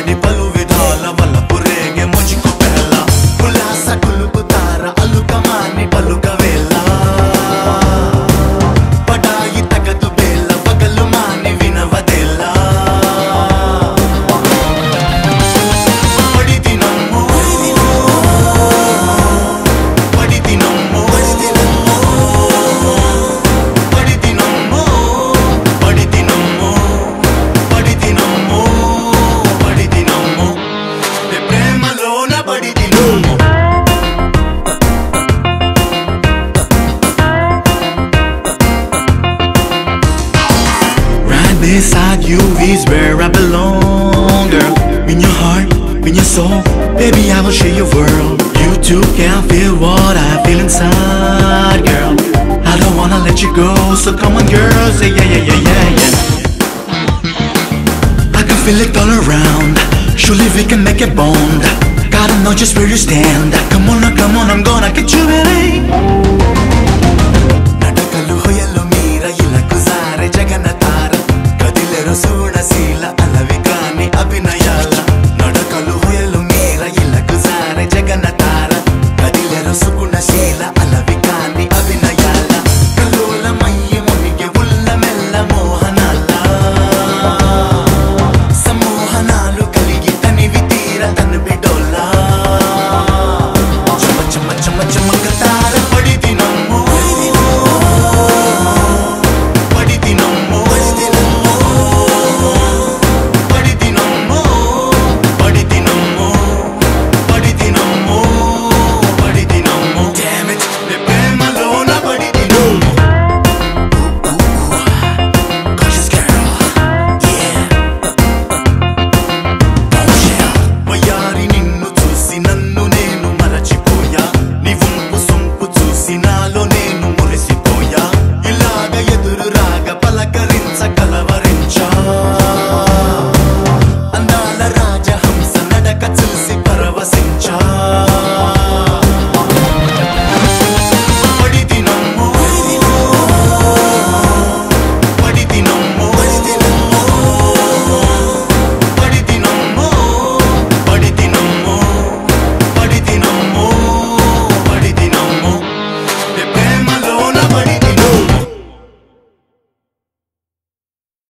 बेड़ी पलू विधाला वाला पुरेंगे मुझको पहला बुलासा कुल उतारा अलू का मानी पलू का वेला पढ़ाई तक तू बेला बगल मानी विना वदेला Inside you is where I belong, girl. In your heart, in your soul, baby, I will share your world. You too can feel what I feel inside, girl. I don't wanna let you go, so come on, girl, say yeah, yeah, yeah, yeah, yeah. I can feel it all around. Surely we can make it bond. Gotta know just where you stand. Come on, now, come on, I'm gonna get you, baby. I love